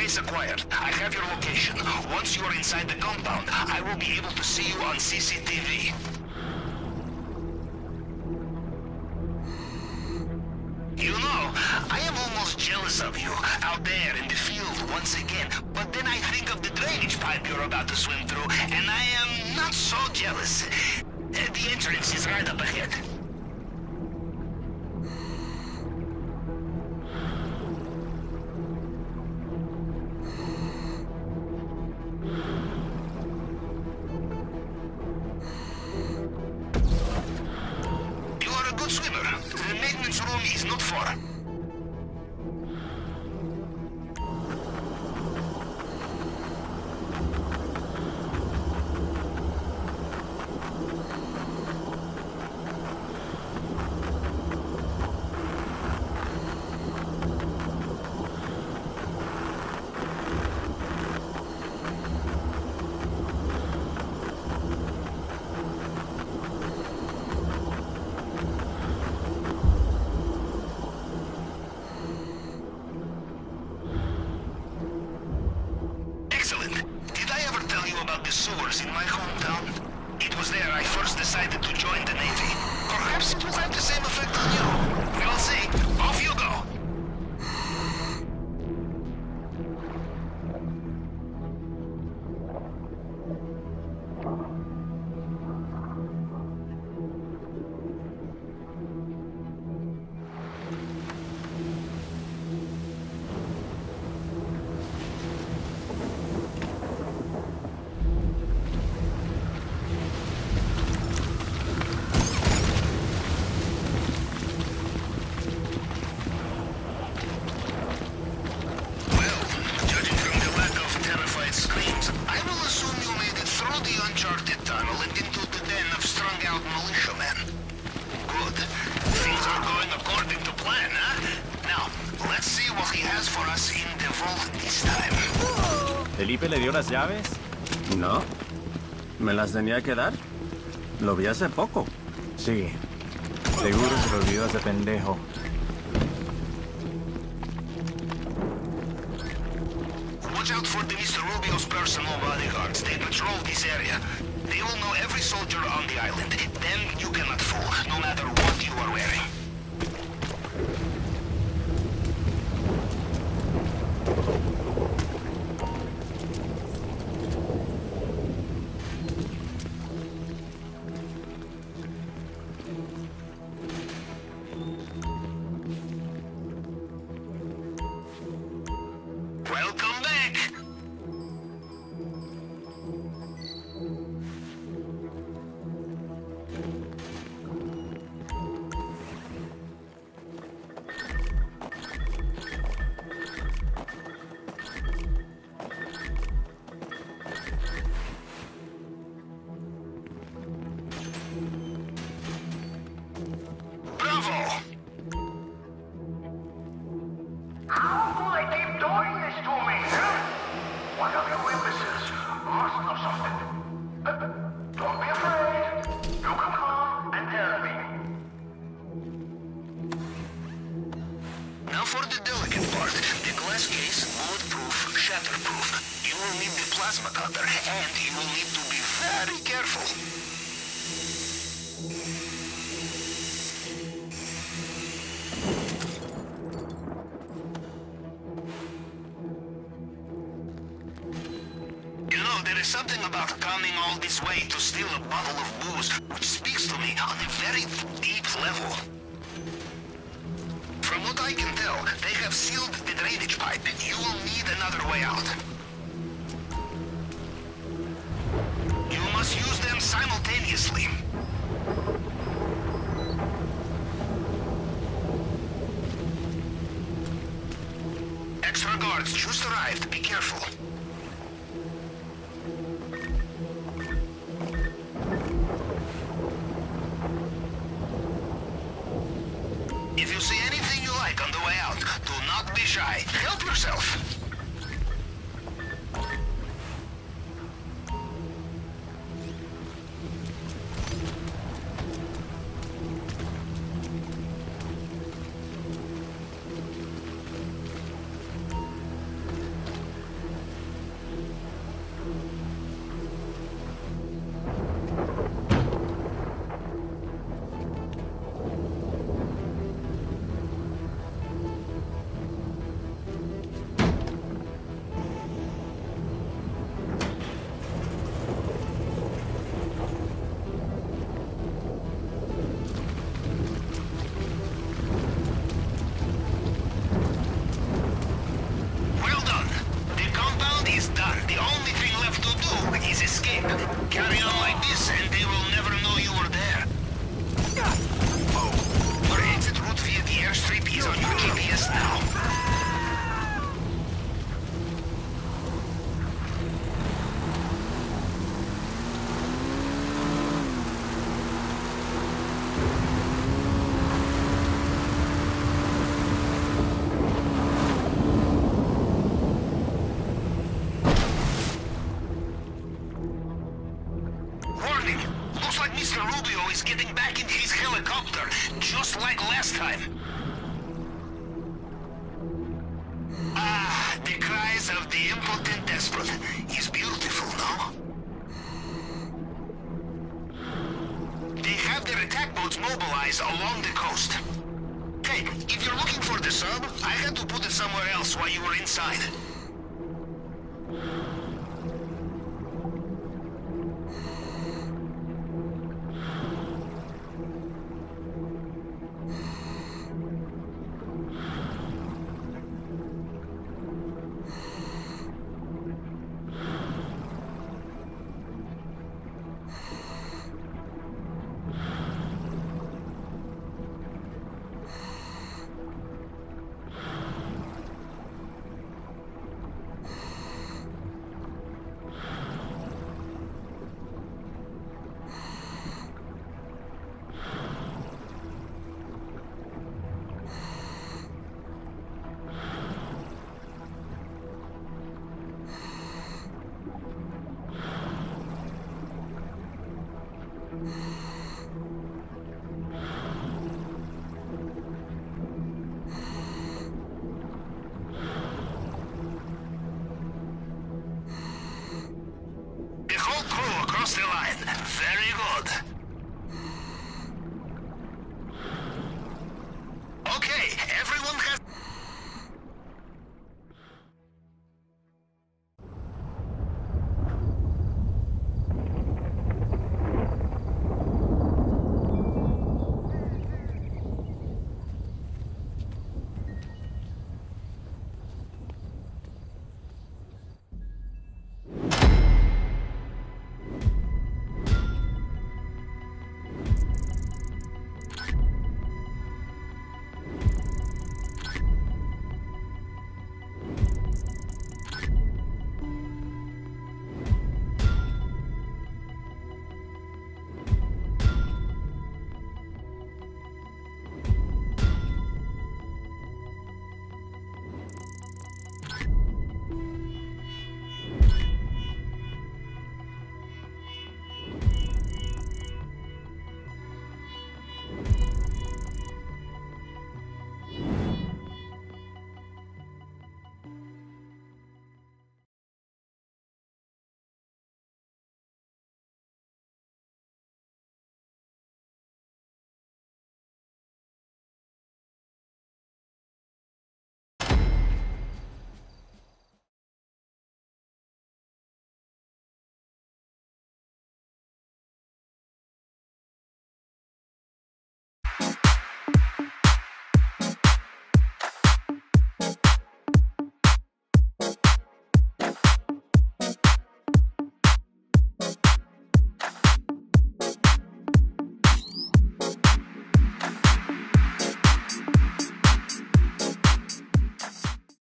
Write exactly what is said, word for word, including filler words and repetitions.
Base acquired. I have your location. Once you are inside the compound, I will be able to see you on C C T V. You know, I am almost jealous of you, out there in the field once again. But then I think of the drainage pipe you're about to swim through, and I am not so jealous. The entrance is right up ahead. Sewers in my hometown. It was there I first decided to join the Navy. Perhaps it will have the same effect on you. We'll see. Off you go. ¿Felipe le dio las llaves? No. ¿Me las tenía que dar? Lo vi hace poco. Sí. Seguro se lo olvidó a ese pendejo. Watch out for the Mister Rubio's personal bodyguards. They patrol this area. They all know every soldier on the island. Them you cannot fool, no matter what you are wearing. There's something about coming all this way to steal a bottle of booze, which speaks to me on a very deep level. From what I can tell, they have sealed the drainage pipe. You will need another way out. You must use them simultaneously. Extra guards just arrived. Be careful. Help yourself! Carry on like this and they will never know you were there. Oh, our exit route via the airstrip is on your G P S now. If you're looking for the sub, I had to put it somewhere else while you were inside.